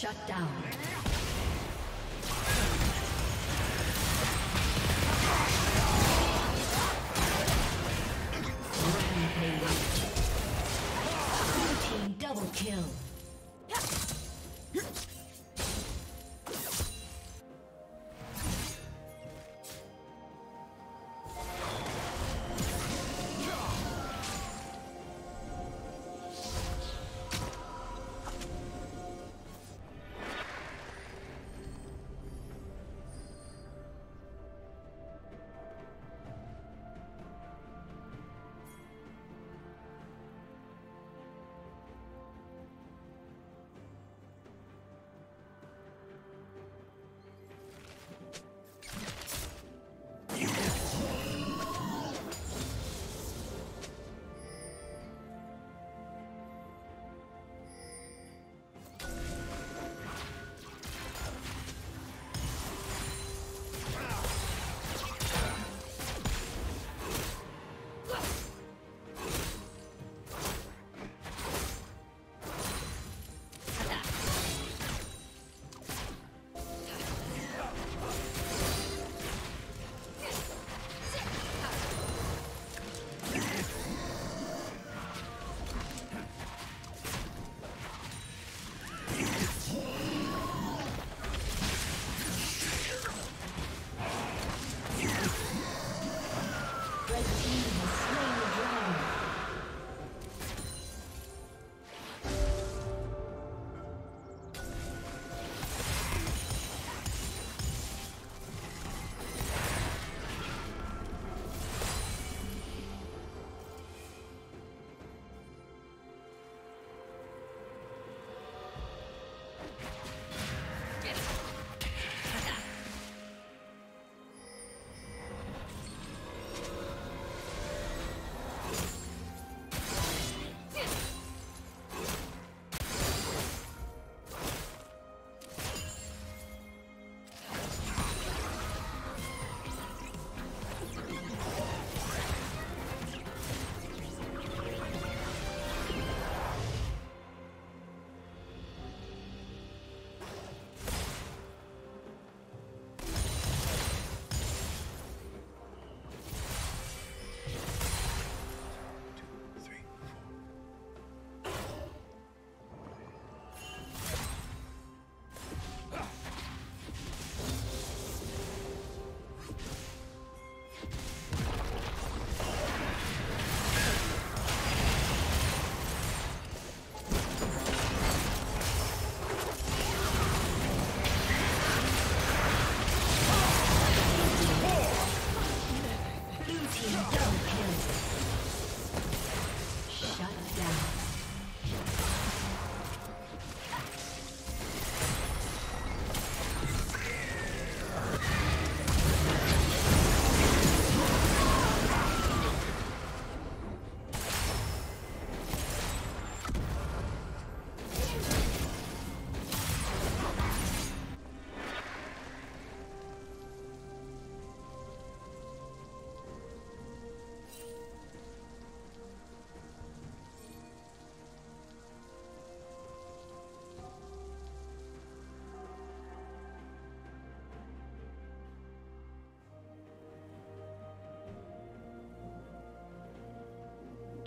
Shut down. Rampage. Blue team double kill.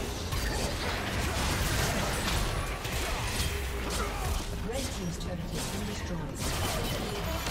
Red team's turret has been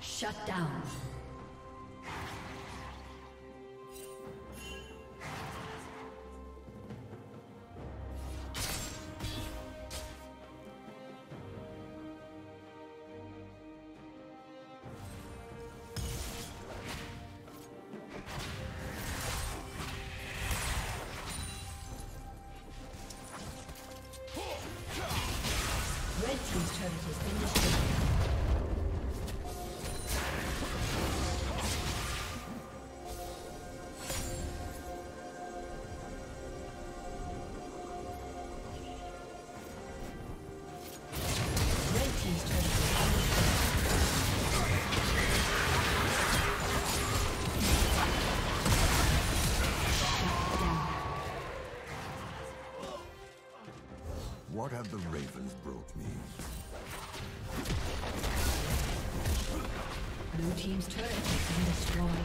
Shut down. What have the Ravens brought me? Blue team's turret has been destroyed.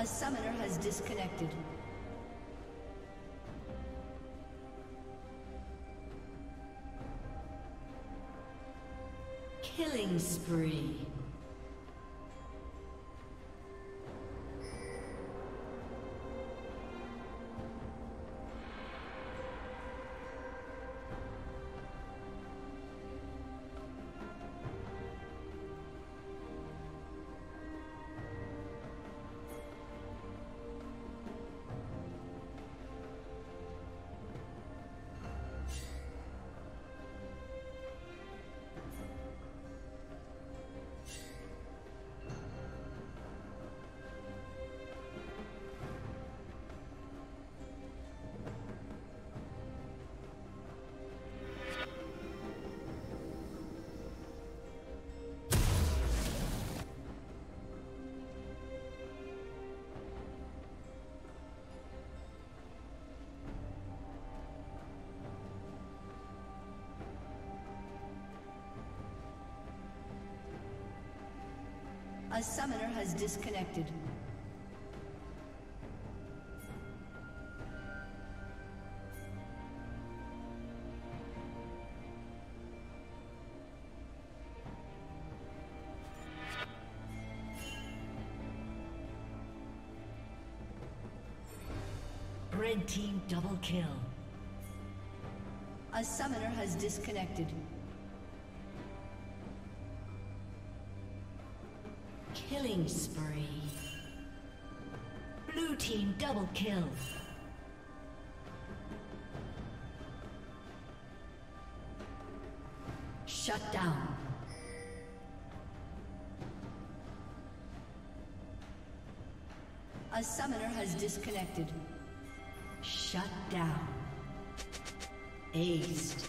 A summoner has disconnected. Killing spree. A summoner has disconnected. Red team double kill. A summoner has disconnected. Killing spree. Blue team double kill. Shut down. A summoner has disconnected. Shut down. Aced.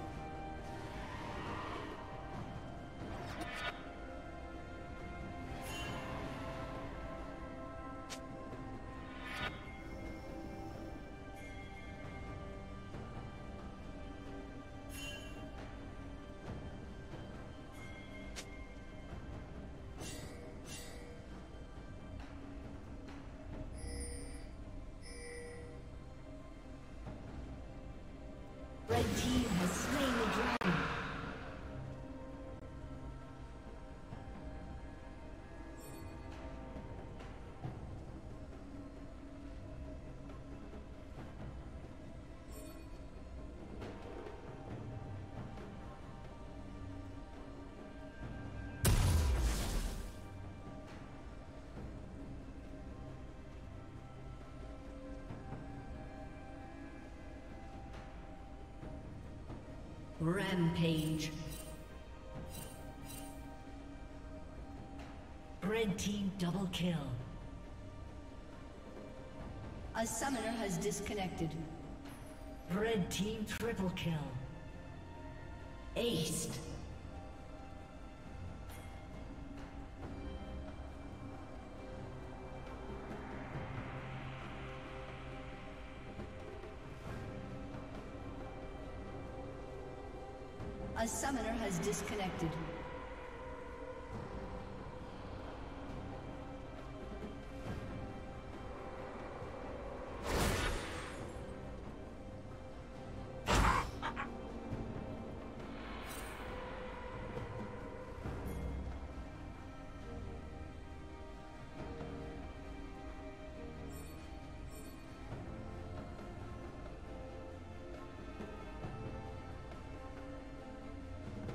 Red team has slain the dragon. Rampage. Red team double kill. A summoner has disconnected. Red team triple kill. Aced. A summoner has disconnected.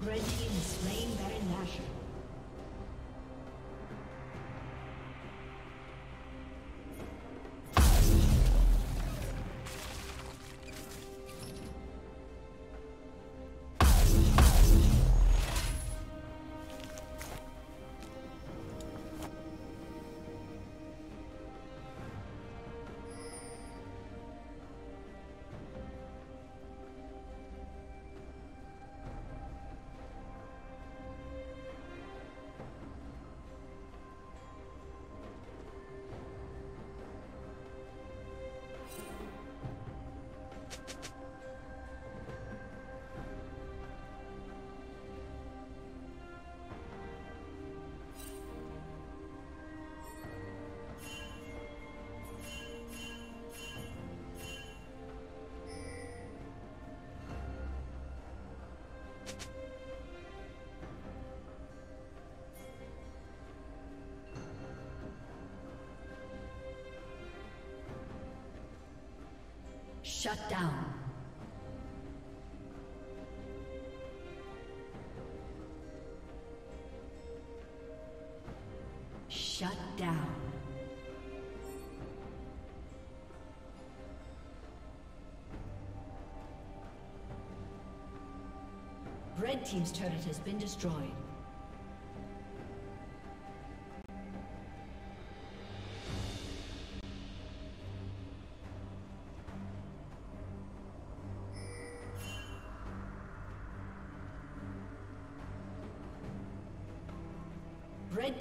Red team is slain Baron Nashor. Shut down. Shut down. Red team's turret has been destroyed. Red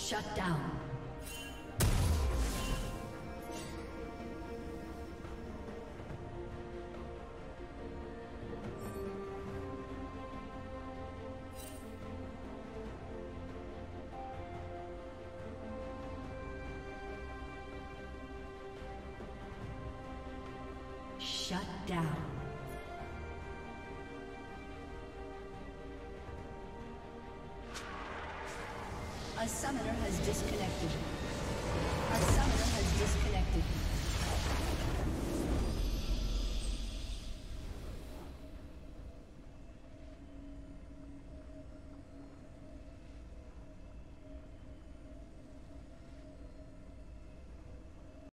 Shut down. Shut down. A summoner has disconnected. A summoner has disconnected.